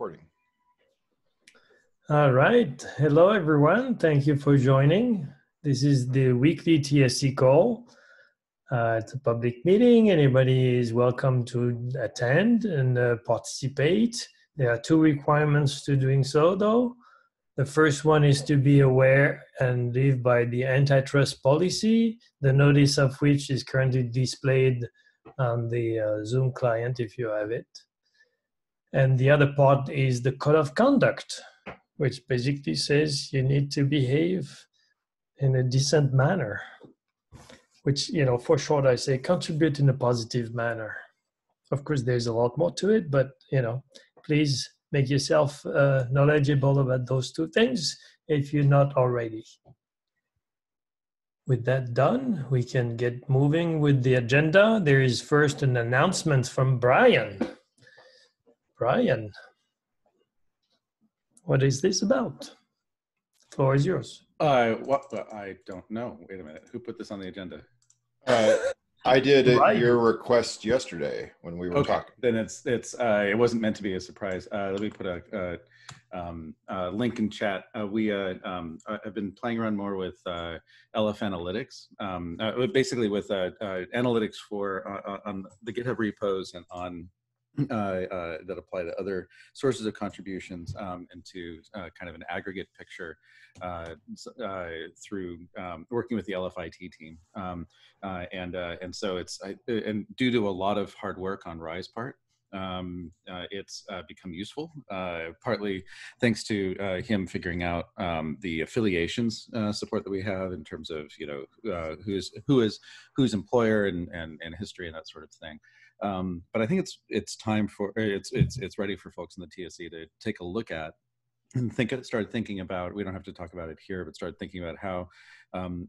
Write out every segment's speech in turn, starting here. recording. All right. Hello, everyone. Thank you for joining. This is the weekly TSC call. It's a public meeting. Anybody is welcome to attend and participate. There are two requirements to doing so, though. The first one is to be aware and live by the antitrust policy, the notice of which is currently displayed on the Zoom client if you have it. And the other part is the code of conduct, which basically says you need to behave in a decent manner, which, you know, for short, I say contribute in a positive manner. Of course, there's a lot more to it, but, you know, please make yourself knowledgeable about those two things if you're not already. With that done, we can get moving with the agenda. There is first an announcement from Brian. Brian, what is this about? The floor is yours. I don't know. Wait a minute. Who put this on the agenda? I did at your request yesterday when we were talking. Then it wasn't meant to be a surprise. Let me put a link in chat. I've been playing around more with LF Analytics, basically with analytics for on the GitHub repos and on. That apply to other sources of contributions into kind of an aggregate picture through working with the LFIT team, and so it's and due to a lot of hard work on Rye's part, it's become useful. Partly thanks to him figuring out the affiliations support that we have in terms of who's employer and history and that sort of thing. But I think it's time for it's ready for folks in the TSC to take a look at and start thinking about. We don't have to talk about it here, but start thinking about how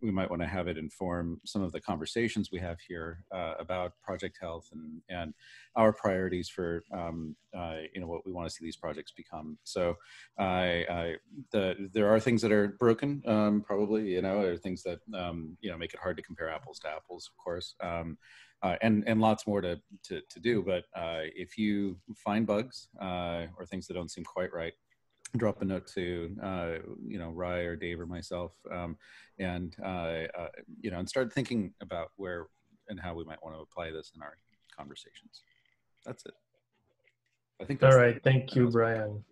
we might want to have it inform some of the conversations we have here about project health and our priorities for what we want to see these projects become. So there are things that are broken, probably, or things that make it hard to compare apples to apples, of course. And lots more to do, but if you find bugs or things that don't seem quite right, drop a note to Rye or Dave or myself, and start thinking about where and how we might want to apply this in our conversations. That's it. I think. That's all right. Thank you, Brian.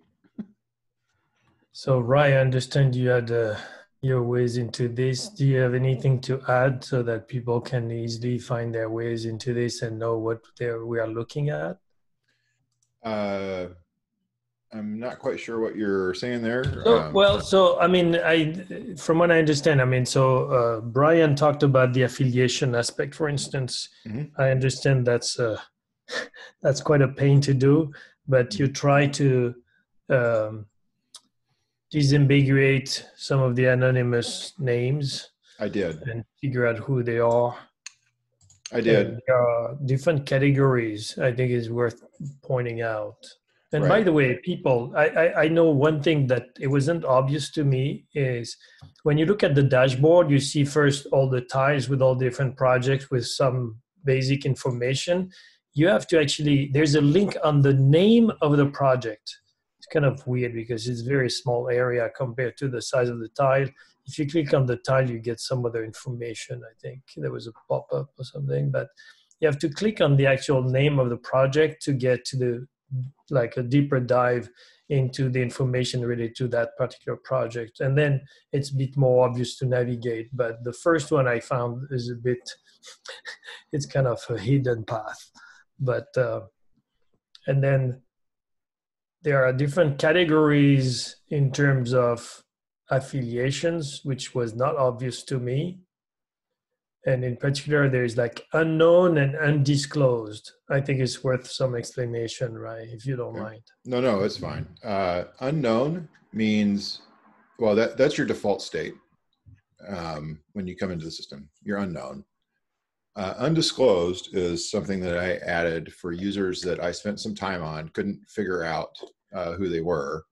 So, Rye, I understand you had your ways into this. Do you have anything to add so that people can easily find their ways into this and know what we are looking at? I'm not quite sure what you're saying there. From what I understand, Brian talked about the affiliation aspect, for instance. Mm-hmm. I understand that's quite a pain to do, but you try to disambiguate some of the anonymous names. I did. And figure out who they are. I did. And there are different categories, I think, is worth pointing out. And right. By the way, people, I know one thing that it wasn't obvious to me is when you look at the dashboard, you see first all the ties with all different projects with some basic information. You have to there's a link on the name of the project. It's kind of weird because it's a very small area compared to the size of the tile. If you click on the tile, you get some other information, I think. There was a pop-up or something, but you have to click on the actual name of the project to get to a deeper dive into the information related to that particular project. And then it's a bit more obvious to navigate, but the first one I found is it's kind of a hidden path. But, and then there are different categories in terms of affiliations, which was not obvious to me. And in particular, there's unknown and undisclosed. I think it's worth some explanation, right? If you don't mind. No, it's fine. Unknown means, well, that's your default state when you come into the system. You're unknown. Undisclosed is something that I added for users that I spent some time on, couldn't figure out who they were,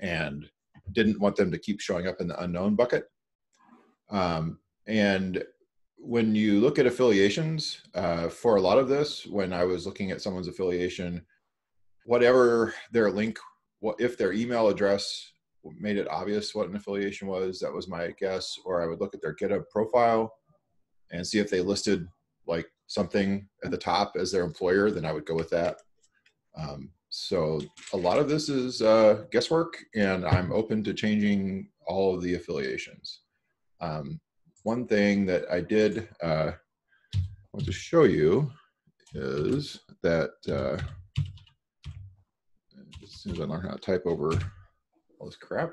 and didn't want them to keep showing up in the unknown bucket. And when you look at affiliations, for a lot of this, when I was looking at someone's affiliation, whatever their link what if their email address made it obvious what an affiliation was. That was my guess. Or I would look at their GitHub profile and see if they listed like something at the top as their employer, then I would go with that. So a lot of this is guesswork, and I'm open to changing all of the affiliations. One thing that I did want to show you is that as soon as I learn how to type over all this crap.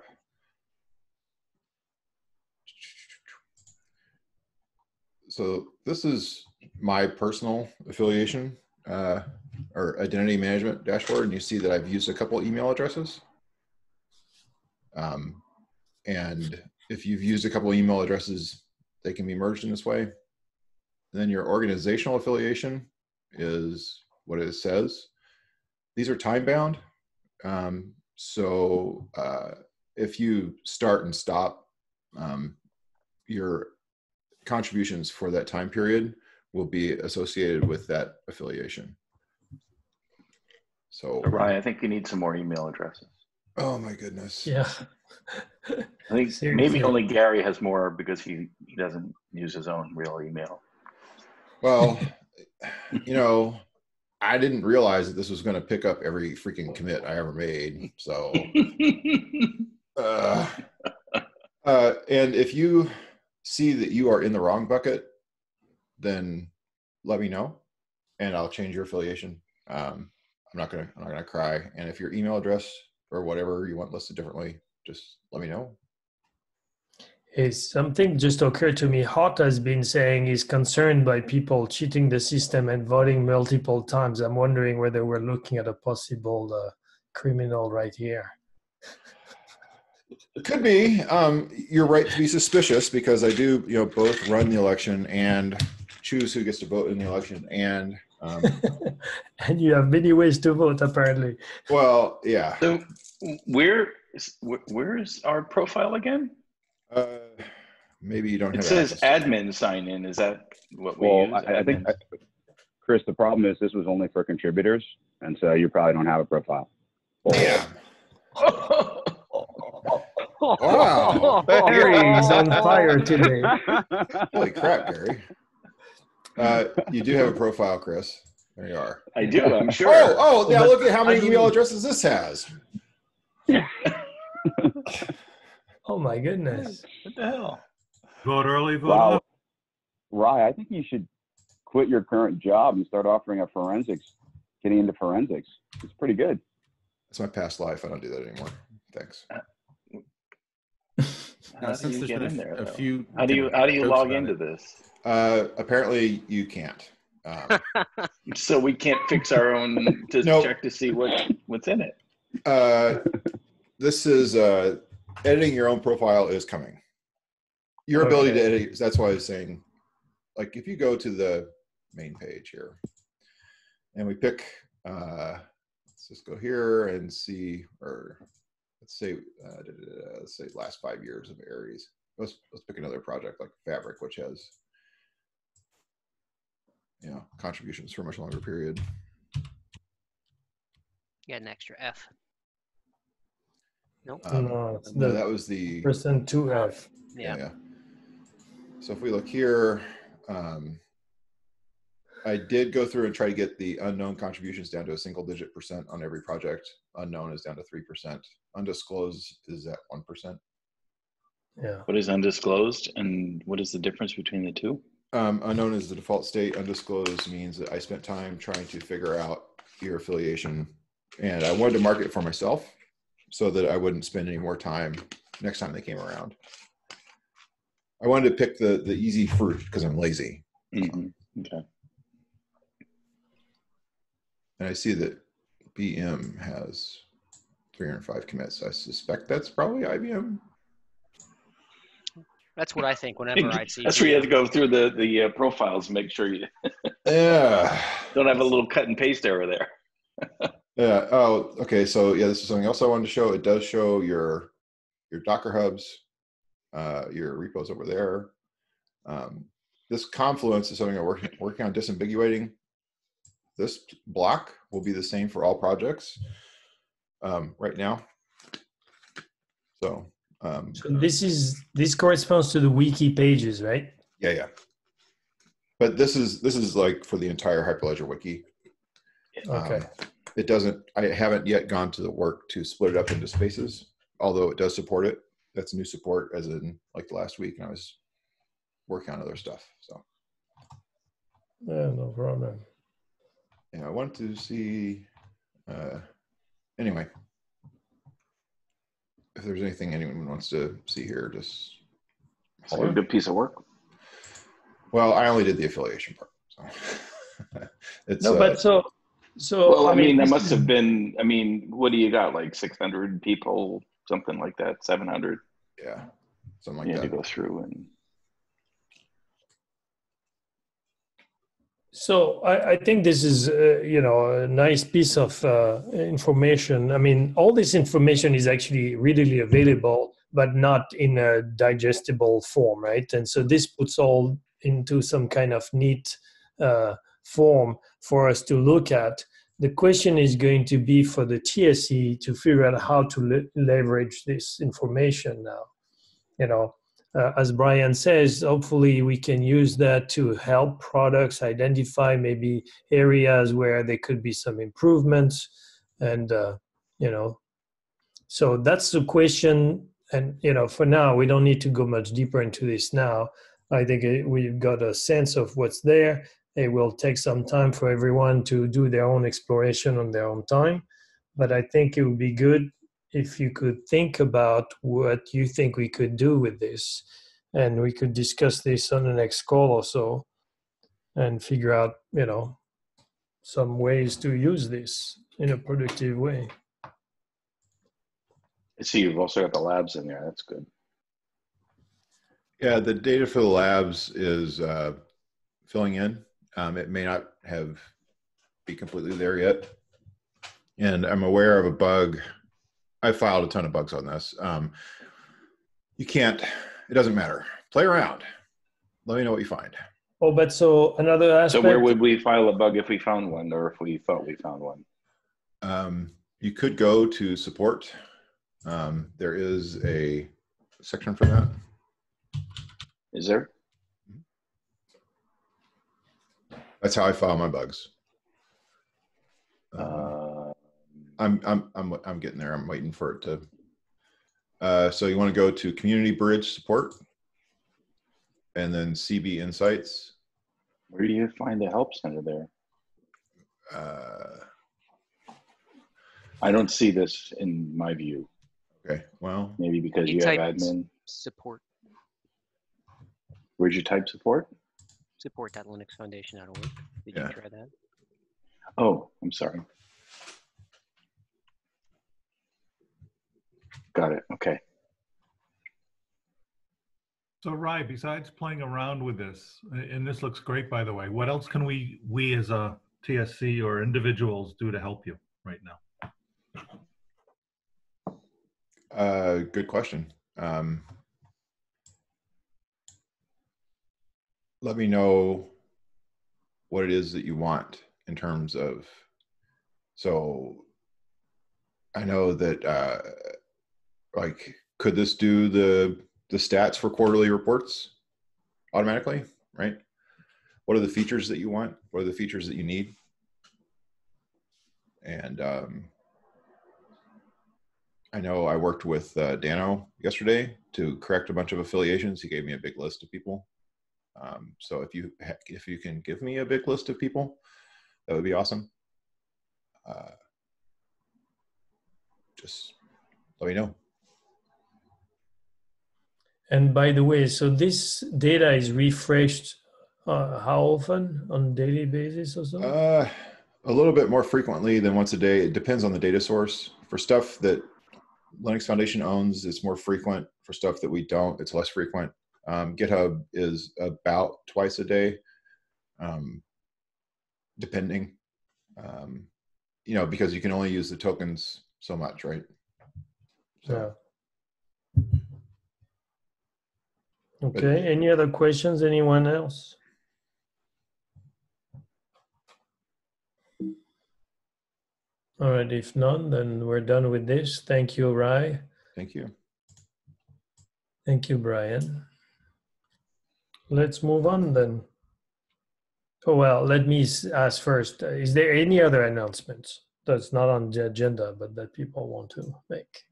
So this is my personal affiliation or identity management dashboard, and you see that I've used a couple email addresses. And if you've used a couple email addresses, they can be merged in this way. And then your organizational affiliation is what it says. These are time bound. So if you start and stop, your contributions for that time period will be associated with that affiliation. So Ryan, I think you need some more email addresses. Oh my goodness. Yeah. I think seriously. Maybe only Gary has more because he doesn't use his own real email. Well, you know, I didn't realize that this was going to pick up every freaking commit I ever made. So, and if you see that you are in the wrong bucket, then let me know and I'll change your affiliation. I'm not gonna cry. And if your email address or whatever you want listed differently, just let me know. Hey, something just occurred to me. Hot has been saying he's concerned by people cheating the system and voting multiple times. I'm wondering whether we're looking at a possible criminal right here. Could be. You're right to be suspicious because I do, you know, both run the election and choose who gets to vote in the election, and and you have many ways to vote apparently. Well, yeah. So where's our profile again? Maybe you don't have it. It says admin sign in. Is that what we use? I think, Chris, the problem is this was only for contributors, and so you probably don't have a profile. Yeah. Wow. Gary's on fire today. Holy crap, Gary. You do have a profile, Chris. There you are. I do, I'm sure. Oh, now look at how many email addresses this has. Oh my goodness. What the hell? Vote early, vote up. Rye, I think you should quit your current job and start offering a forensics, getting into forensics. It's pretty good. That's my past life. I don't do that anymore. Thanks. How do you get in there, though? How do you log into this? Apparently you can't. So we can't fix our own to check to see what's in it. This is editing your own profile is coming. Your ability to edit, that's why I was saying, like, if you go to the main page here and we pick, let's just go here and see, or let's say last 5 years of Aries. Let's pick another project like Fabric, which has, you know, contributions for a much longer period. You got an extra F. Nope. No, that was the percent 2F. Yeah. So if we look here, I did go through and try to get the unknown contributions down to a single-digit % on every project. Unknown is down to 3%. Undisclosed is at 1%. Yeah. What is undisclosed, and what is the difference between the two? Unknown is the default state. Undisclosed means that I spent time trying to figure out your affiliation, and I wanted to mark it for myself, so that I wouldn't spend any more time next time they came around. I wanted to pick the easy fruit because I'm lazy. Mm-hmm. Okay. And I see that BM has 305 commits. I suspect that's probably IBM. That's what I think whenever I see. That's where you have to go through the profiles, make sure you don't have a little cut and paste error there. Yeah. Oh, okay. So yeah, this is something else I wanted to show. It does show your Docker hubs, your repos over there. This Confluence is something I'm working on disambiguating. This block will be the same for all projects. right now. So, so this corresponds to the wiki pages, right? Yeah, yeah. But this is like for the entire Hyperledger wiki. Okay. It doesn't. I haven't yet gone to the work to split it up into spaces, although it does support it. That's new support, as in like last week, and I was working on other stuff. So. Yeah, no problem. And I want to see. Anyway, if there's anything anyone wants to see here, just. So a good piece of work. Well, I only did the affiliation part. So. It's, no, but so. Well, I mean, that must have been. I mean, what do you got? Like 600 people, something like that. 700. Yeah, something like that. You had to go through and. So I think this is, you know, a nice piece of information. I mean, all this information is actually readily available, but not in a digestible form, right? And so this puts all into some kind of neat form for us to look at. The question is going to be for the TSC to figure out how to leverage this information now, you know. As Brian says, hopefully we can use that to help products identify maybe areas where there could be some improvements, and you know, so that's the question. And you know, for now we don't need to go much deeper into this now. I think we've got a sense of what's there. It will take some time for everyone to do their own exploration on their own time, but I think it would be good if you could think about what you think we could do with this, and we could discuss this on the next call or so and figure out, you know, some ways to use this in a productive way. I see you've also got the labs in there. That's good. Yeah, the data for the labs is filling in. It may not have be completely there yet. And I'm aware of a bug. I filed a ton of bugs on this. You can't, it doesn't matter. Play around. Let me know what you find. Oh, but so another aspect. So where would we file a bug if we found one, or if we thought we found one? You could go to support. There is a section for that. Is there? That's how I file my bugs. I'm getting there. I'm waiting for it to. So you want to go to Community Bridge Support, and then CB Insights. Where do you find the help center there? I don't see this in my view. Okay. Well, maybe because you have admin support. Where'd you type support? Support.linuxfoundation.org. Did you try that? Oh, I'm sorry. Got it. Okay. So, Rai, besides playing around with this, and this looks great, by the way, what else can we as a TSC or individuals do to help you right now? Good question. Let me know what it is that you want in terms of. So, I know that. Like, could this do the stats for quarterly reports automatically, right? What are the features that you want? What are the features that you need? And I know I worked with Dano yesterday to correct a bunch of affiliations. He gave me a big list of people. So if you can give me a big list of people, that would be awesome. Just let me know. And by the way, so this data is refreshed how often? On a daily basis or something? A little bit more frequently than once a day. It depends on the data source. For stuff that Linux Foundation owns, it's more frequent. For stuff that we don't, it's less frequent. GitHub is about twice a day, depending. You know, because you can only use the tokens so much, right? So. Yeah. Okay, but, any other questions, anyone else? All right, if none, then we're done with this. Thank you, Rai. Thank you. Thank you, Brian. Let's move on then. Oh, well, let me ask first, is there any other announcements that's not on the agenda, but that people want to make?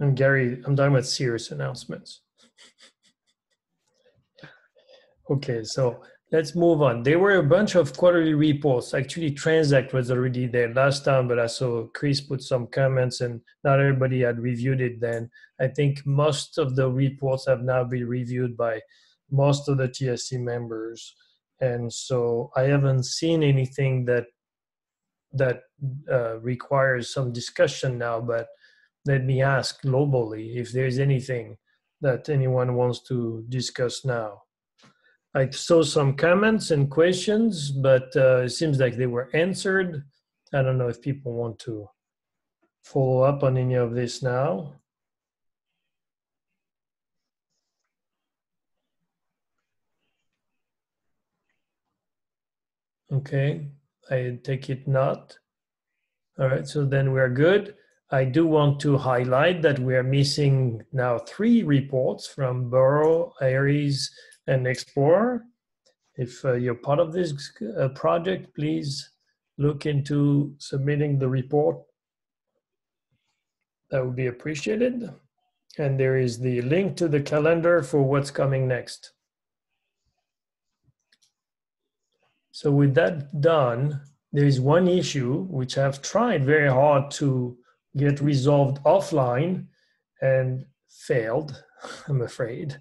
And Gary, I'm talking about serious announcements. Okay, so let's move on. There were a bunch of quarterly reports. Actually, Transact was already there last time, but I saw Chris put some comments and not everybody had reviewed it then. I think most of the reports have now been reviewed by most of the TSC members. And so I haven't seen anything that requires some discussion now, but let me ask globally if there's anything that anyone wants to discuss now. I saw some comments and questions, but it seems like they were answered. I don't know if people want to follow up on any of this now. Okay, I take it not. All right, so then we're good. I do want to highlight that we are missing now 3 reports from Burrow, Aries, and Explorer. If you're part of this project, please look into submitting the report. That would be appreciated. And there is the link to the calendar for what's coming next. So with that done, there is one issue which I've tried very hard to get resolved offline and failed, I'm afraid,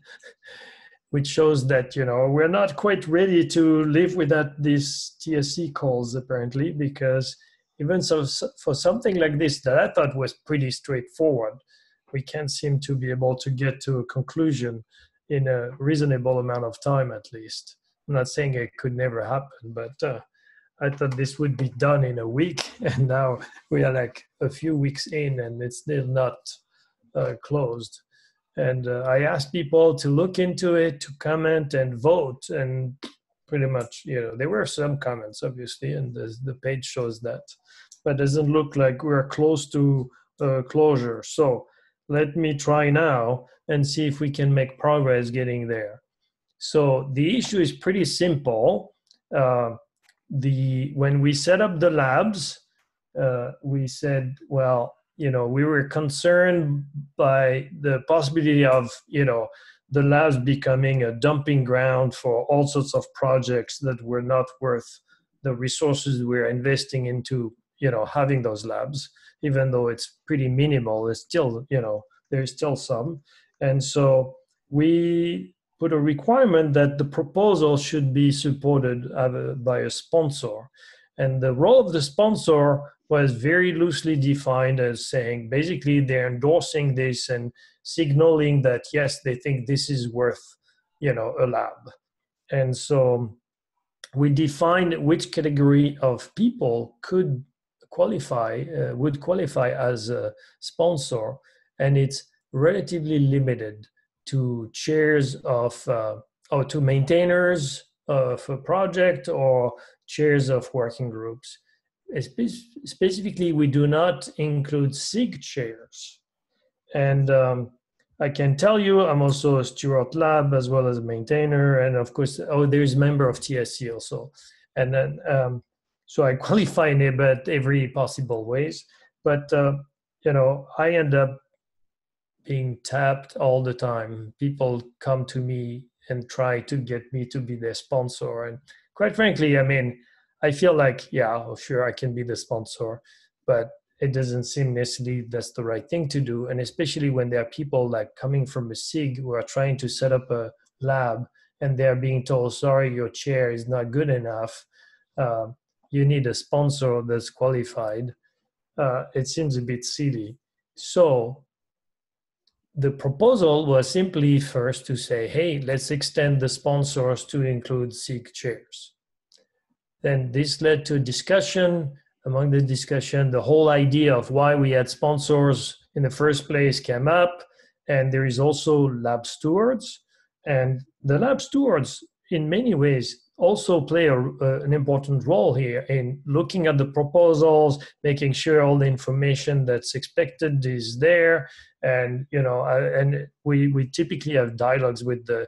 which shows that, you know, we're not quite ready to live without these TSC calls apparently, because even so, for something like this that I thought was pretty straightforward, we can't seem to be able to get to a conclusion in a reasonable amount of time at least. I'm not saying it could never happen, but I thought this would be done in a week, and now we are like a few weeks in and it's still not closed. And I asked people to look into it, to comment and vote, and pretty much, you know, there were some comments obviously, and the page shows that, but doesn't look like we're close to closure. So let me try now and see if we can make progress getting there. So the issue is pretty simple. When we set up the labs, we said, well, you know, we were concerned by the possibility of, you know, the labs becoming a dumping ground for all sorts of projects that were not worth the resources we're investing into, you know, having those labs, even though it's pretty minimal, it's still, you know, there's still some. And so we put a requirement that the proposal should be supported by a sponsor. And the role of the sponsor was very loosely defined as saying, basically they're endorsing this and signaling that, yes, they think this is worth, you know, a lab. And so we defined which category of people could qualify, would qualify as a sponsor. And it's relatively limited to chairs of, or to maintainers of a project or chairs of working groups. Specifically, we do not include SIG chairs. And I can tell you, I'm also a Steward Lab as well as a maintainer. And of course, oh, there's a member of TSC also. And then, so I qualify in about every possible ways. But, you know, I end up being tapped all the time. People come to me and try to get me to be their sponsor. And quite frankly, I mean, I feel like, yeah, sure, I can be the sponsor, but it doesn't seem necessarily that's the right thing to do. And especially when there are people like coming from a SIG who are trying to set up a lab and they're being told, sorry, your chair is not good enough. You need a sponsor that's qualified. It seems a bit silly. So the proposal was simply first to say, hey, let's extend the sponsors to include SIG chairs. Then this led to a discussion. Among the discussion, the whole idea of why we had sponsors in the first place came up. And there is also lab stewards. And the lab stewards, in many ways, also play an important role here in looking at the proposals, making sure all the information that's expected is there, and and we typically have dialogues with the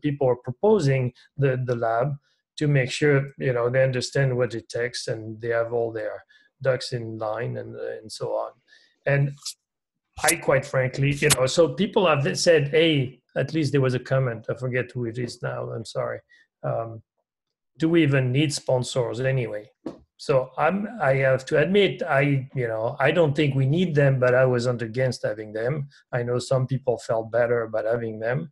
people who are proposing the lab to make sure they understand what it takes and they have all their ducks in line and so on. And I quite frankly, so people have said, hey, at least there was a comment. I forget who it is now. I'm sorry. Do we even need sponsors anyway? So I have to admit, I don't think we need them, but I wasn't against having them. I know some people felt better about having them.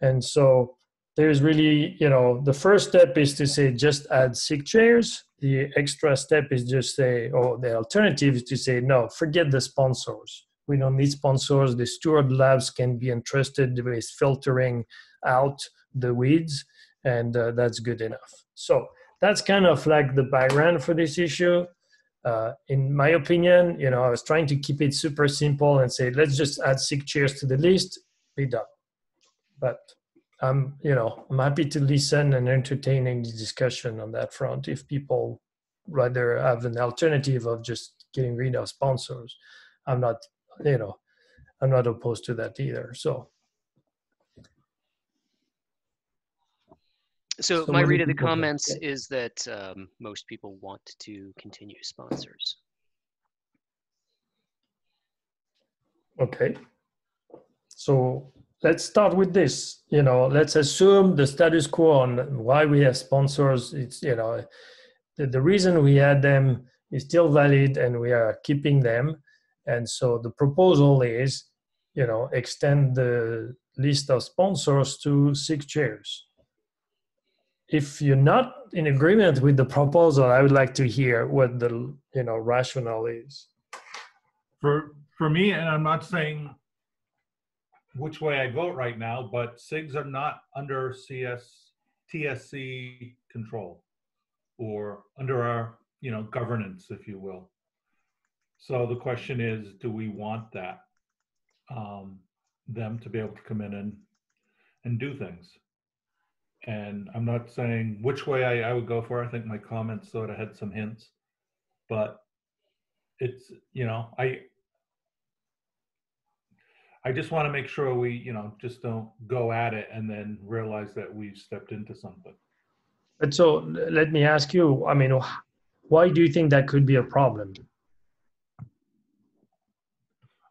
And so there's really, the first step is to say, just add SIG chairs. The extra step is just say, or the alternative is to say, no, forget the sponsors. We don't need sponsors. The steward labs can be entrusted with filtering out the weeds, and that's good enough. So that's kind of like the background for this issue. In my opinion, I was trying to keep it super simple and say, let's just add SIG chairs to the list, be done. But I'm happy to listen and entertain any discussion on that front if people rather have an alternative of just getting rid of sponsors. I'm not opposed to that either. So my read of the comments is that most people want to continue sponsors. Okay. So let's start with this. Let's assume the status quo on why we have sponsors. It's the reason we had them is still valid, and we are keeping them. And so the proposal is, extend the list of sponsors to 6 chairs. If you're not in agreement with the proposal, I would like to hear what the, rationale is. For me, and I'm not saying which way I vote right now, but SIGs are not under TSC control or under our, governance, if you will. So the question is, do we want that, them to be able to come in and do things? And I'm not saying which way I would go for. I think my comments sort of had some hints, but it's, I just want to make sure we, just don't go at it and then realize that we've stepped into something. And so let me ask you, why do you think that could be a problem?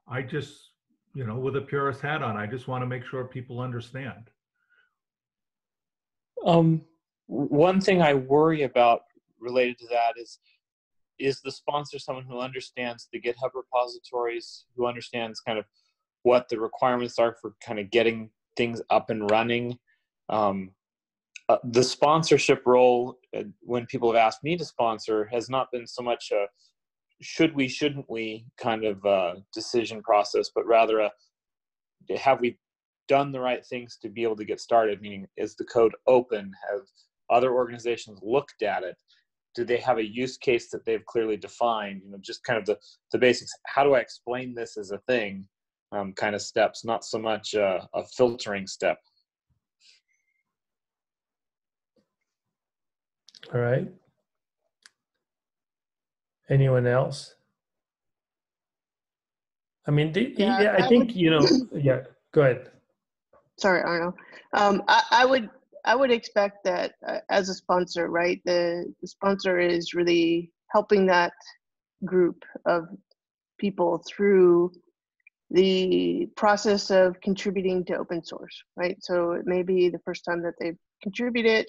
I just, with a purist hat on, I just want to make sure people understand. One thing I worry about related to that is the sponsor someone who understands the GitHub repositories, who understands kind of what the requirements are for kind of getting things up and running. The sponsorship role, when people have asked me to sponsor, has not been so much a should we, shouldn't we kind of decision process, but rather have we done the right things to be able to get started? Meaning, is the code open? Have other organizations looked at it? Do they have a use case that they've clearly defined? Just kind of the basics. How do I explain this as a thing? Kind of steps, not so much a filtering step. All right. Anyone else? Yeah, go ahead. Sorry, Arno. I would expect that as a sponsor, right? The sponsor is really helping that group of people through the process of contributing to open source, right? So it may be the first time that they've contributed.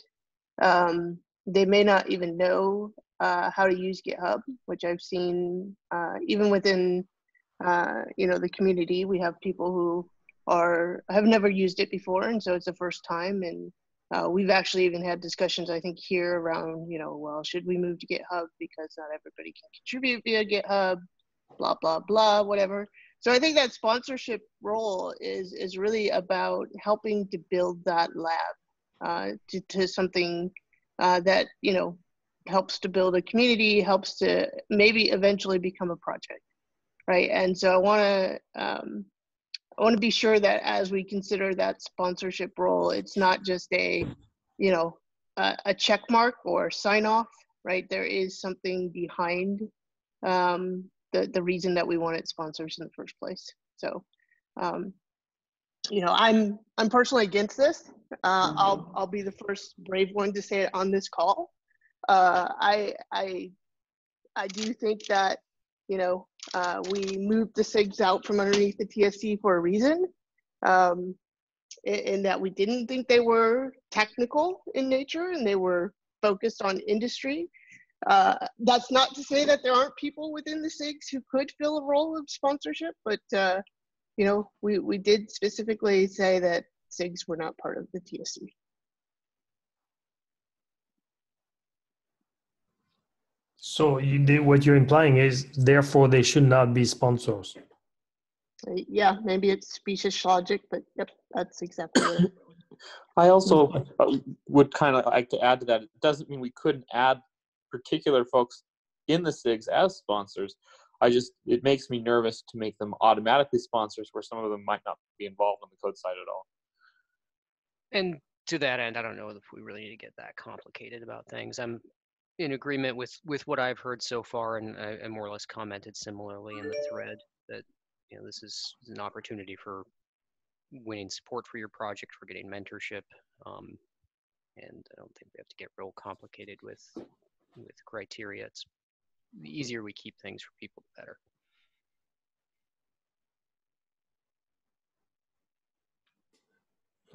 They may not even know how to use GitHub, which I've seen even within the community. We have people who have never used it before, and so it's the first time. And we've actually even had discussions, I think, here around well, should we move to GitHub because not everybody can contribute via GitHub, blah blah blah, whatever. So I think that sponsorship role is really about helping to build that lab to something that helps to build a community, helps to maybe eventually become a project, right? And so I want to be sure that as we consider that sponsorship role, it's not just a, a check mark or sign off, right? There is something behind the reason that we wanted sponsors in the first place. So, you know, I'm personally against this. I'll be the first brave one to say it on this call. I do think that, you know, we moved the SIGs out from underneath the TSC for a reason, in that we didn't think they were technical in nature and they were focused on industry. That's not to say that there aren't people within the SIGs who could fill a role of sponsorship, but, you know, we did specifically say that SIGs were not part of the TSC. So what you're implying is, therefore, they should not be sponsors. Yeah, maybe it's specious logic, but yep, that's exactly it. I also would kind of like to add to that. It doesn't mean we couldn't add particular folks in the SIGs as sponsors. It makes me nervous to make them automatically sponsors where some of them might not be involved on the code side at all. And to that end, I don't know if we really need to get that complicated about things. I'm in agreement with what I've heard so far, and I more or less commented similarly in the thread that, you know, this is an opportunity for winning support for your project, for getting mentorship, and I don't think we have to get real complicated with criteria. It's the easier we keep things for people, the better.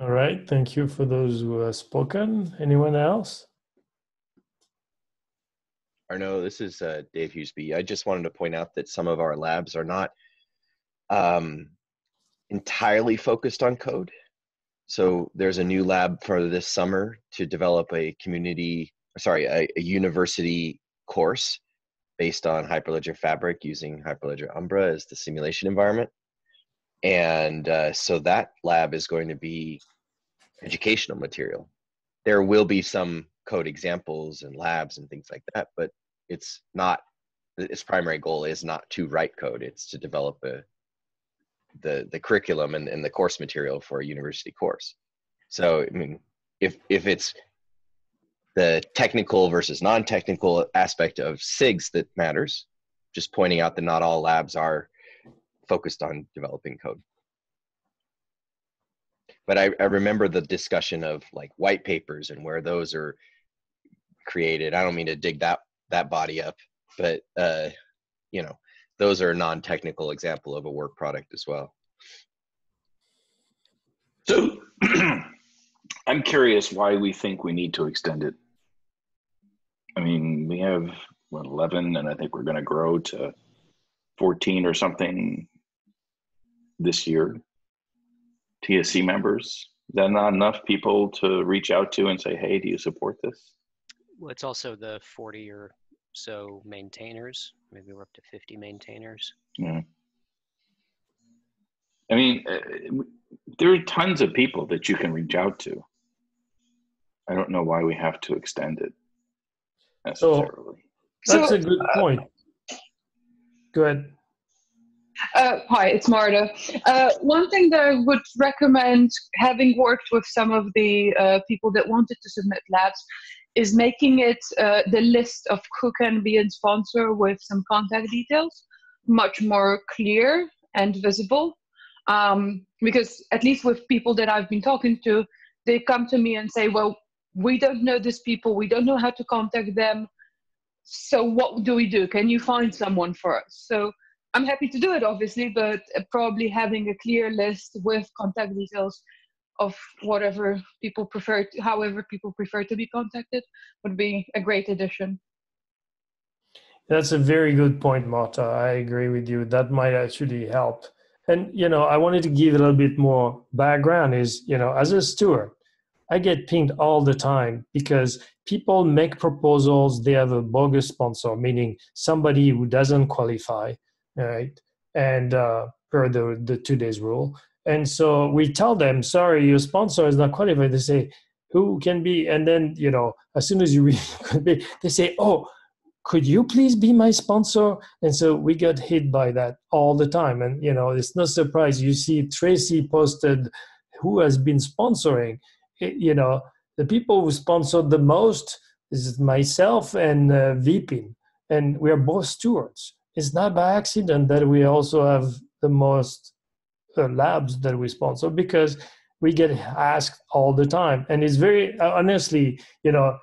All right, thank you for those who have spoken. Anyone else? Arnaud, this is Dave Hughesby. I just wanted to point out that some of our labs are not entirely focused on code. So there's a new lab for this summer to develop a a university course based on Hyperledger Fabric using Hyperledger Umbra as the simulation environment. And so that lab is going to be educational material. There will be some code examples and labs and things like that, but it's not, its primary goal is not to write code, it's to develop the curriculum and the course material for a university course. So, I mean, if it's the technical versus non-technical aspect of SIGs that matters, just pointing out that not all labs are focused on developing code. But I remember the discussion of like white papers and where those are created. I don't mean to dig that body up, but you know, those are a non-technical example of a work product as well. So I'm curious why we think we need to extend it. I mean, we have what, 11, and I think we're going to grow to 14 or something this year. TSC members, is that not enough people to reach out to and say, hey, do you support this? Well, it's also the 40 or so maintainers. Maybe we're up to 50 maintainers. Yeah. I mean, there are tons of people that you can reach out to. I don't know why we have to extend it necessarily. So, that's a good point. Go ahead. Hi, it's Marta. One thing that I would recommend, having worked with some of the people that wanted to submit labs, is making it the list of who can be a sponsor with some contact details much more clear and visible. Because at least with people that I've been talking to, they come to me and say, well, we don't know these people, we don't know how to contact them, so what do we do? Can you find someone for us? So I'm happy to do it, obviously, but probably having a clear list with contact details of whatever people prefer, however people prefer to be contacted, would be a great addition. That's a very good point, Marta. I agree with you. That might actually help. And, you know, I wanted to give a little bit more background is, you know, as a steward, I get pinged all the time because people make proposals. They have a bogus sponsor, meaning somebody who doesn't qualify. All right, and per the 2 days rule. And so we tell them, sorry, your sponsor is not qualified. They say, who can be? And then, you know, as soon as you read, they say, oh, could you please be my sponsor? And so we got hit by that all the time. And, you know, it's no surprise. You see Tracy posted who has been sponsoring, you know, the people who sponsored the most is myself and Vipin, and we are both stewards. It's not by accident that we also have the most labs that we sponsor, because we get asked all the time. And it's very, honestly, you know,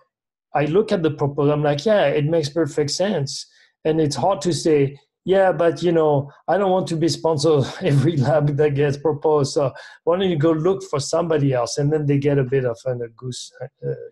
I look at the proposal, I'm like, yeah, it makes perfect sense. And it's hard to say, yeah, but, you know, I don't want to be sponsored every lab that gets proposed. So why don't you go look for somebody else? And then they get a bit of a goose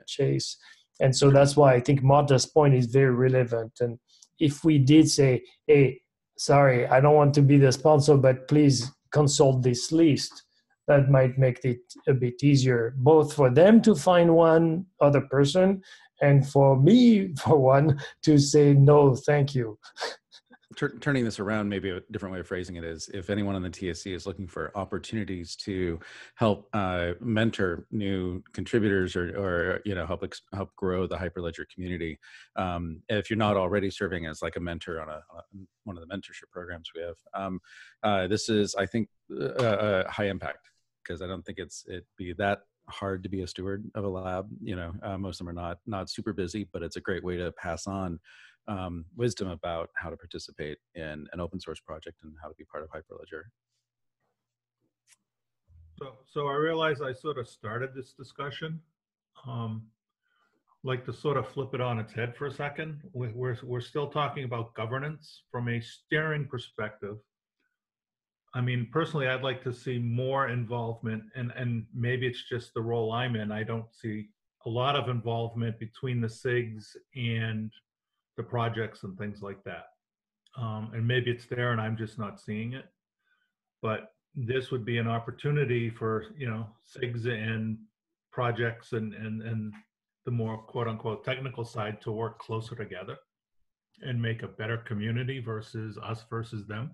chase. And so that's why I think Marta's point is very relevant. And if we did say, hey, sorry, I don't want to be the sponsor, but please consult this list, that might make it a bit easier, both for them to find one other person and for me, for one, to say, no, thank you. Turning this around, maybe a different way of phrasing it is, if anyone on the TSC is looking for opportunities to help mentor new contributors, or you know, help grow the Hyperledger community, if you're not already serving as like a mentor on one of the mentorship programs we have, this is, I think, high impact, because I don't think it'd be that hard to be a steward of a lab. You know, most of them are not super busy, but it's a great way to pass on wisdom about how to participate in an open source project and how to be part of Hyperledger. So I realize I sort of started this discussion. Like to sort of flip it on its head for a second. We're still talking about governance from a steering perspective. I mean, personally, I'd like to see more involvement, and maybe it's just the role I'm in. I don't see a lot of involvement between the SIGs and the projects and things like that. And maybe it's there and I'm just not seeing it, but this would be an opportunity for, you know, SIGs and projects and the more quote unquote technical side to work closer together and make a better community versus us versus them.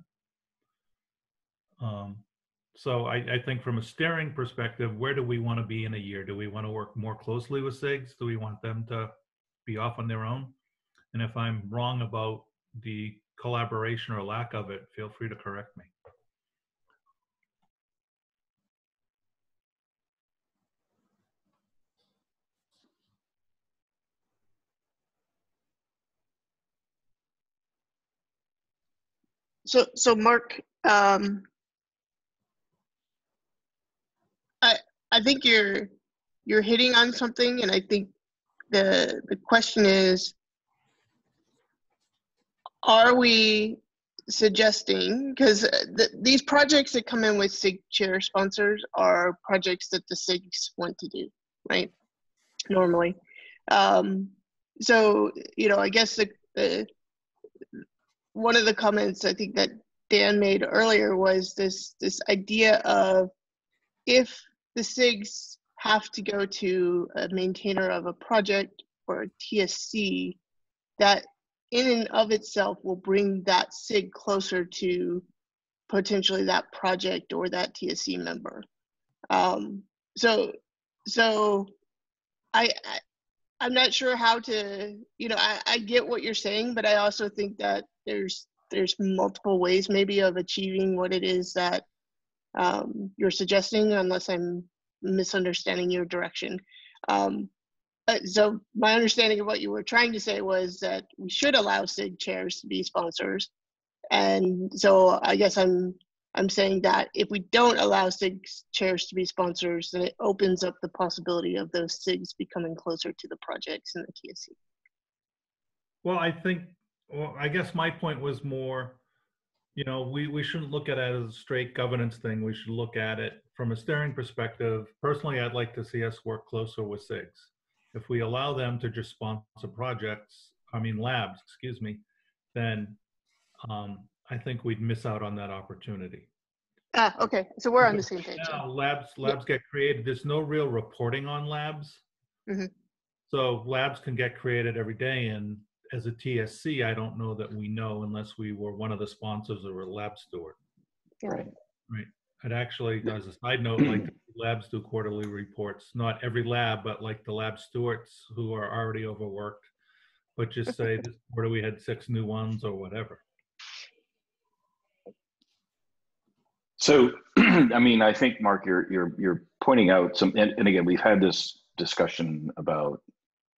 So I think from a steering perspective, where do we want to be in a year? Do we want to work more closely with SIGs? Do we want them to be off on their own? And if I'm wrong about the collaboration or lack of it, feel free to correct me. So Mark, I think you're hitting on something, and I think the question is, are we suggesting, because these projects that come in with SIG chair sponsors are projects that the SIGs want to do, right? Normally. So, you know, I guess one of the comments I think that Dan made earlier was this idea of, if the SIGs have to go to a maintainer of a project or a TSC, that in and of itself will bring that SIG closer to potentially that project or that TSC member. So I'm not sure how to, you know, I get what you're saying, but I also think that there's multiple ways maybe of achieving what it is that you're suggesting, unless I'm misunderstanding your direction. So my understanding of what you were trying to say was that we should allow SIG chairs to be sponsors. And so I guess I'm saying that if we don't allow SIG chairs to be sponsors, then it opens up the possibility of those SIGs becoming closer to the projects in the TSC. Well, I guess my point was more, you know, we shouldn't look at it as a straight governance thing. We should look at it from a steering perspective. Personally, I'd like to see us work closer with SIGs. If we allow them to just sponsor labs, excuse me, then I think we'd miss out on that opportunity. Ah, okay, so we're on the same page. Yeah, labs get created. There's no real reporting on labs. Mm-hmm. So labs can get created every day, and as a TSC, I don't know that we know unless we were one of the sponsors or a lab steward. Right. Right. I'd actually, as a side note, like labs do quarterly reports, not every lab, but like the lab stewards who are already overworked, but just say this quarter we had 6 new ones or whatever. So, I mean, I think Mark, you're pointing out some, and again, we've had this discussion about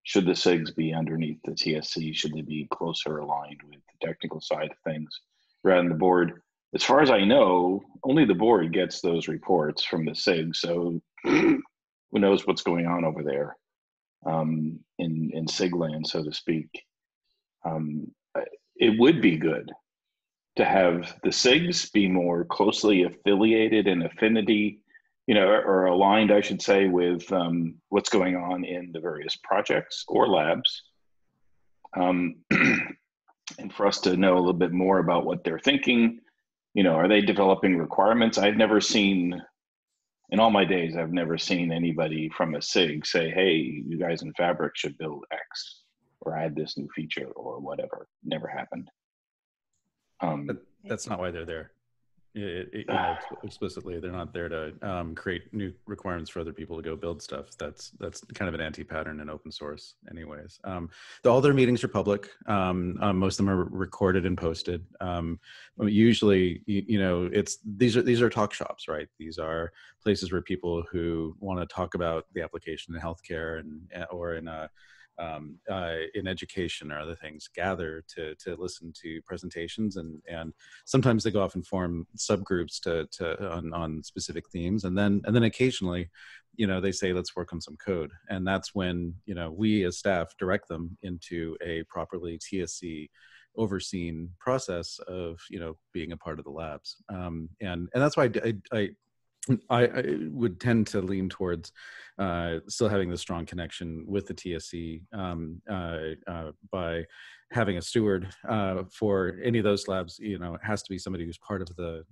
should the SIGs be underneath the TSC? Should they be closer aligned with the technical side of things rather than the board? As far as I know, only the board gets those reports from the SIG, so who knows what's going on over there in SIG land, so to speak. It would be good to have the SIGs be more closely affiliated in affinity, you know, or aligned, I should say, with what's going on in the various projects or labs. And for us to know a little bit more about what they're thinking, you know, are they developing requirements? I've never seen, in all my days, I've never seen anybody from a SIG say, hey, you guys in Fabric should build X or add this new feature or whatever. Never happened. That's not why they're there. You know, explicitly, they're not there to create new requirements for other people to go build stuff. That's kind of an anti-pattern in open source anyways. All their meetings are public. Most of them are recorded and posted. Usually, you know, these are talk shops, right? These are places where people who want to talk about the application in healthcare and or in education or other things gather to listen to presentations, and sometimes they go off and form subgroups on specific themes, and then occasionally, you know, they say, let's work on some code, and that's when, you know, we as staff direct them into a properly TSC overseen process of, you know, being a part of the labs, and that's why I would tend to lean towards still having the strong connection with the TSC by having a steward for any of those labs. You know, it has to be somebody who's part of a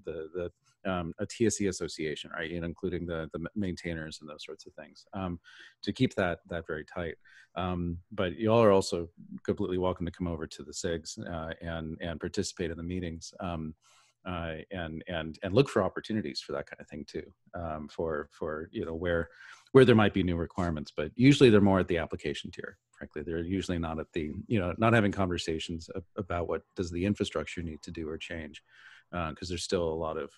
TSC association, right? And including the maintainers and those sorts of things to keep that very tight. But you all are also completely welcome to come over to the SIGs and participate in the meetings. And look for opportunities for that kind of thing too, for you know, where there might be new requirements, but usually they're more at the application tier. Frankly, they're usually not at the, you know, not having conversations about what does the infrastructure need to do or change, because there's still a lot of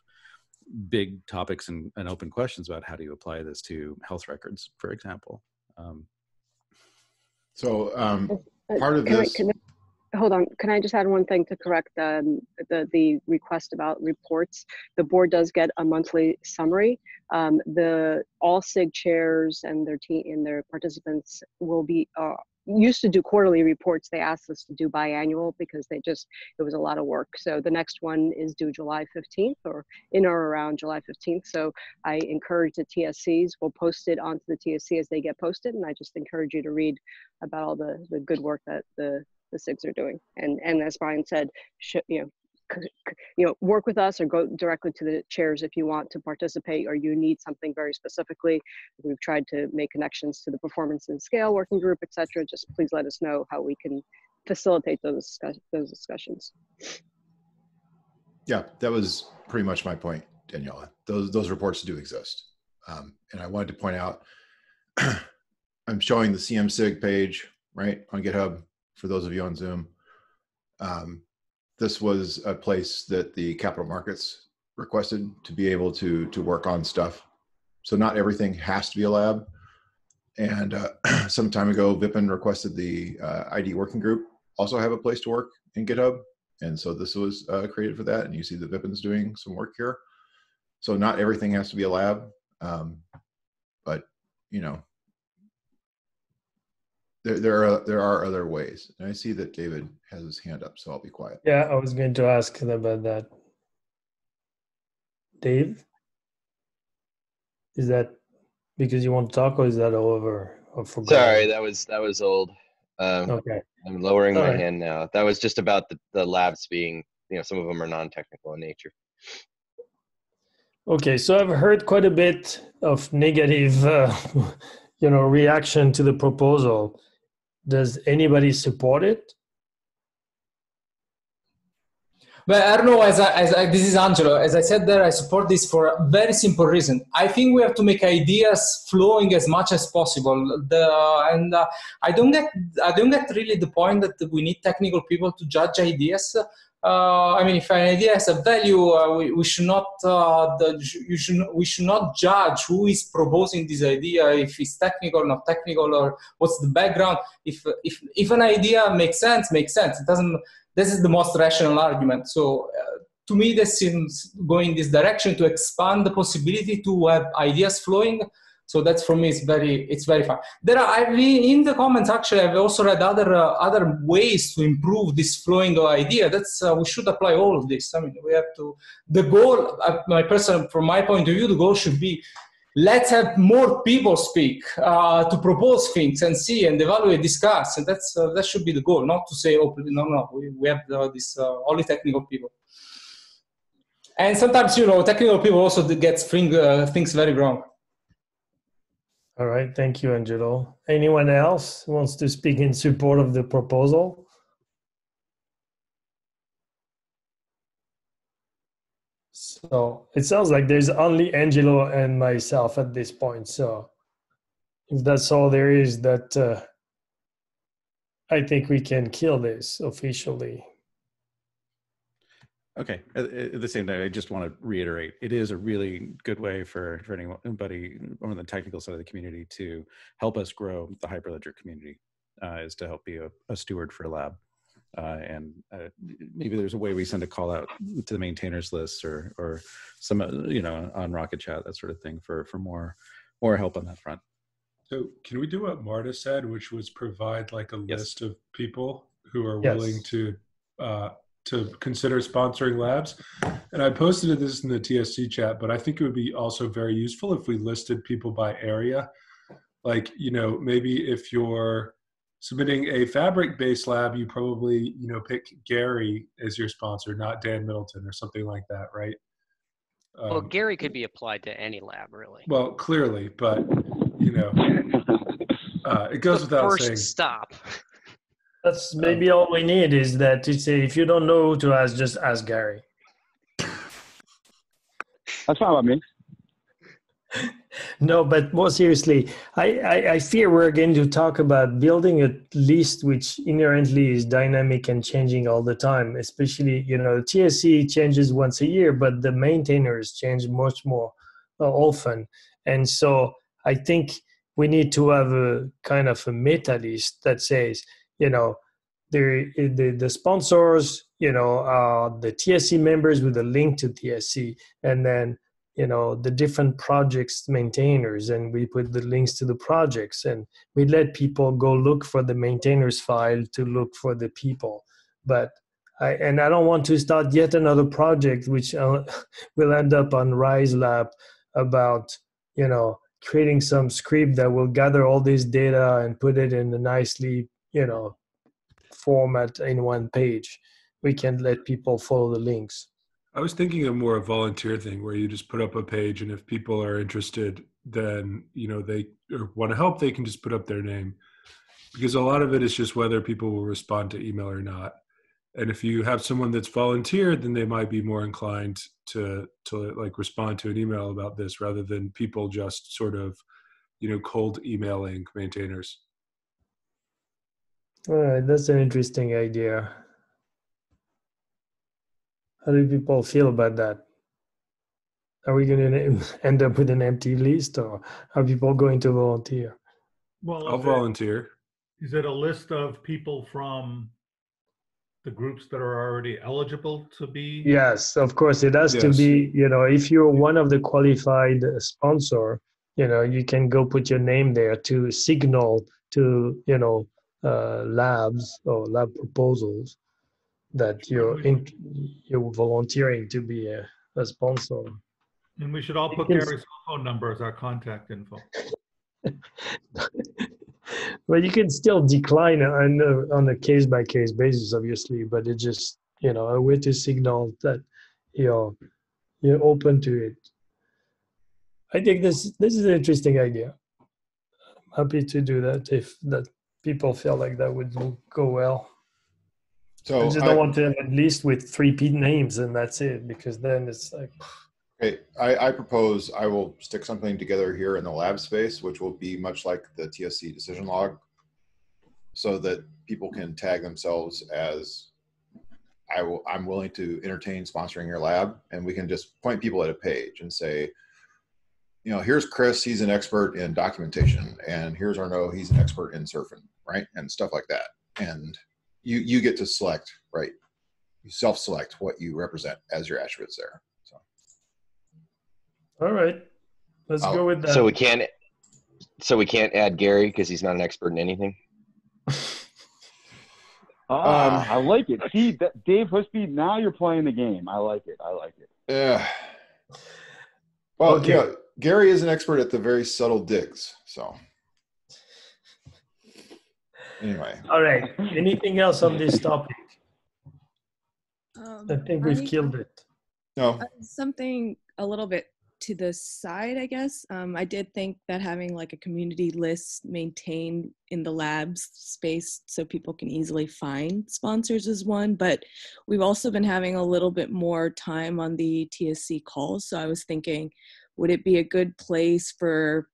big topics and open questions about how do you apply this to health records, for example. Part of this. Hold on. Can I just add one thing to correct the request about reports? The board does get a monthly summary. All SIG chairs and their team and their participants will be used to do quarterly reports. They asked us to do biannual because it was a lot of work. So the next one is due July 15th or in or around July 15th. So I encourage the TSCs, we'll post it onto the TSC as they get posted. And I just encourage you to read about all the good work that the SIGs are doing, and as Brian said, you know, work with us or go directly to the chairs if you want to participate or you need something very specifically. We've tried to make connections to the performance and scale working group, etc. Just please let us know how we can facilitate those discussions. Yeah, that was pretty much my point, Daniela. Those reports do exist, and I wanted to point out I'm showing the CM SIG page right on GitHub. For those of you on Zoom, this was a place that the capital markets requested to be able to work on stuff. So not everything has to be a lab. And some time ago, Vipin requested the ID working group also have a place to work in GitHub. And so this was created for that. And you see that Vipin's doing some work here. So not everything has to be a lab, but you know, There are other ways, and I see that David has his hand up, so I'll be quiet. Yeah, I was going to ask about that. Dave, is that because you want to talk, or is that all over? Sorry, that was old. Okay, I'm lowering my hand now. That was just about the labs being, you know, some of them are non-technical in nature. Okay, so I've heard quite a bit of negative, you know, reaction to the proposal. Does anybody support it? But I don't know, this is Angelo. As I said there, I support this for a very simple reason. I think we have to make ideas flowing as much as possible. I don't get really the point that we need technical people to judge ideas. I mean, if an idea has a value, we should not judge who is proposing this idea, if it's technical, not technical, or what's the background. If an idea makes sense. It doesn't. This is the most rational argument. So to me, this seems going this direction to expand the possibility to have ideas flowing. So that's, for me, it's very fun. There are, in the comments, actually, I've also read other ways to improve this flowing of idea. That's, we should apply all of this. I mean, we have to, the goal, from my point of view, the goal should be, let's have more people speak to propose things and see and evaluate, discuss. And that's, that should be the goal, not to say, oh, no, we have this only technical people. And sometimes, you know, technical people also get things very wrong. All right, thank you, Angelo. Anyone else who wants to speak in support of the proposal? So it sounds like there's only Angelo and myself at this point. So if that's all there is, that I think we can kill this officially. Okay. At the same time, I just want to reiterate, it is a really good way for anybody on the technical side of the community to help us grow the Hyperledger community, is to help be a steward for a lab. And maybe there's a way we send a call out to the maintainers lists or some, you know, on Rocket Chat, that sort of thing for more help on that front. So can we do what Marta said, which was provide like a list of people who are willing to consider sponsoring labs? And I posted this in the TSC chat, but I think it would be also very useful if we listed people by area. Like, you know, maybe if you're submitting a Fabric-based lab, you probably, you know, pick Gary as your sponsor, not Dan Middleton or something like that, right? Well, Gary could be applied to any lab, really. Well, clearly, but, you know, it goes without saying. First stop. That's maybe all we need is that to say, if you don't know who to ask, just ask Gary. That's not what I mean. No, but more seriously, I fear we're going to talk about building a list which inherently is dynamic and changing all the time, especially, you know, TSC changes once a year, but the maintainers change much more often. And so I think we need to have a kind of a meta list that says, you know, the sponsors, you know, are the TSC members with a link to TSC, and then, you know, the different projects maintainers, and we put the links to the projects, and we let people go look for the maintainers file to look for the people. But I don't want to start yet another project which will end up on Rise Lab about, you know, creating some script that will gather all this data and put it in a nicely, you know, format in one page. We can let people follow the links. I was thinking of more a volunteer thing where you just put up a page, and if people are interested, then, you know, they or want to help, they can just put up their name, because a lot of it is just whether people will respond to email or not. And if you have someone that's volunteered, then they might be more inclined to like respond to an email about this rather than people just sort of, you know, cold emailing maintainers. All right, that's an interesting idea. How do people feel about that? Are we going to end up with an empty list, or are people going to volunteer? Well, I'll volunteer. Is it a list of people from the groups that are already eligible to be? Yes, of course. It has to be, you know, if you're one of the qualified sponsor, you know, you can go put your name there to signal to, you know, labs or lab proposals that you're volunteering to be a sponsor. And we should all put Gary's phone number as our contact info. Well, you can still decline on a case-by-case basis, obviously, but it's just, you know, a way to signal that you're open to it. I think this is an interesting idea. I'm happy to do that if that people feel like that would go well. So I just don't want to have at least with 3 names and that's it, because then it's like. Okay, I propose I will stick something together here in the lab space, which will be much like the TSC decision log, so that people can tag themselves as I'm willing to entertain sponsoring your lab, and we can just point people at a page and say, you know, here's Chris, he's an expert in documentation, and here's Arnaud, he's an expert in surfing, right? And stuff like that. And you get to select, right? You self-select what you represent as your attributes there. So. All right, let's go with that. So we can't add Gary because he's not an expert in anything. I like it. See, Dave Husby, now you're playing the game. I like it. I like it. Yeah. Well, okay. You know, Gary is an expert at the very subtle digs. So, anyway. All right. Anything else on this topic? I think we've killed it. No. Something a little bit to the side, I guess. I did think that having like a community list maintained in the labs space so people can easily find sponsors is one, but we've also been having a little bit more time on the TSC calls. So I was thinking, would it be a good place for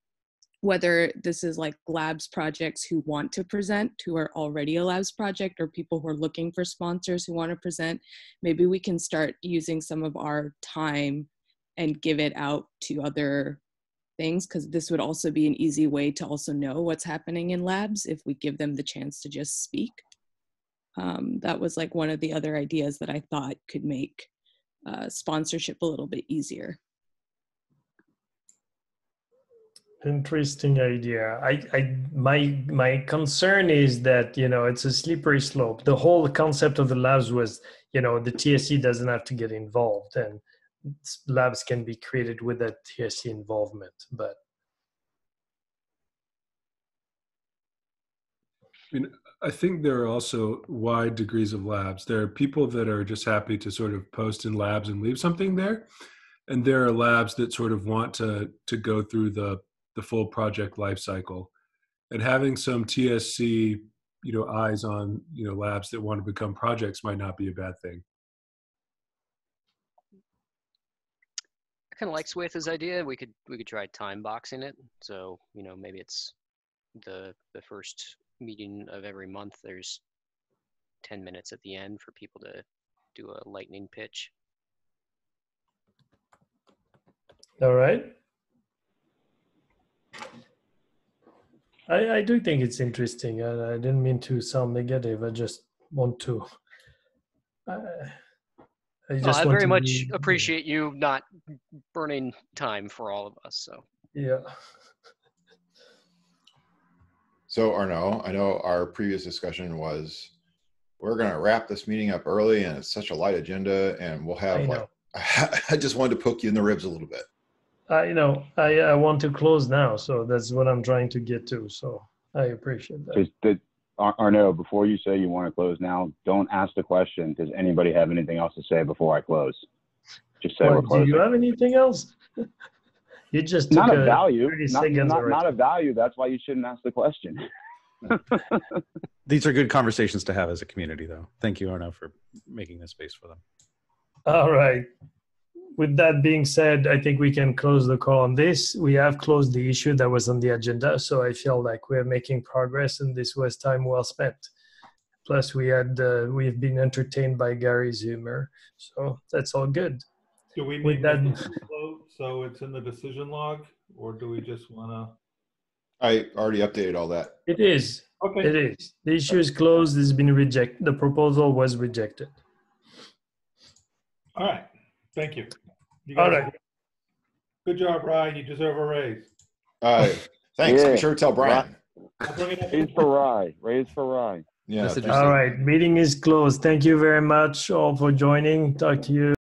whether this is like labs projects who want to present, who are already a labs project, or people who are looking for sponsors who want to present, maybe we can start using some of our time and give it out to other things, because this would also be an easy way to also know what's happening in labs if we give them the chance to just speak. That was like one of the other ideas that I thought could make sponsorship a little bit easier. Interesting idea. My concern is that, you know, it's a slippery slope. The whole concept of the labs was, you know, the TSC doesn't have to get involved, and labs can be created with that TSC involvement, but. I mean, I think there are also wide degrees of labs. There are people that are just happy to sort of post in labs and leave something there. And there are labs that sort of want to go through the full project lifecycle. And having some TSC, you know, eyes on, you know, labs that want to become projects might not be a bad thing. I kind of like Swetha's idea. We could try time boxing it. So, you know, maybe it's the first meeting of every month. There's 10 minutes at the end for people to do a lightning pitch. All right. I do think it's interesting. I didn't mean to sound negative. I just want to. I very much appreciate you not burning time for all of us. So yeah. So Arnaud, I know our previous discussion was we're going to wrap this meeting up early, and it's such a light agenda, and we'll have. I just wanted to poke you in the ribs a little bit. I want to close now, so that's what I'm trying to get to. So I appreciate that. Arnaud, before you say you want to close now, don't ask the question, does anybody have anything else to say before I close? Just say we're closing. Do you have anything else? You just took not a value. Not a value. That's why you shouldn't ask the question. These are good conversations to have as a community, though. Thank you, Arnaud, for making this space for them. All right. With that being said, I think we can close the call on this. We have closed the issue that was on the agenda, so I feel like we're making progress, and this was time well spent. Plus, we've been entertained by Gary's humor, so that's all good. Do we need that float so it's in the decision log, or do we just wanna? I already updated all that. It is. Okay. It is. The issue is closed. It's been rejected. The proposal was rejected. All right. Thank you. All right. Good job, Ryan. You deserve a raise. Thanks. Yeah. Be sure to tell Brian. Raise for Ryan. Raise for Ryan. Yeah. All right. Meeting is closed. Thank you very much all for joining. Talk to you.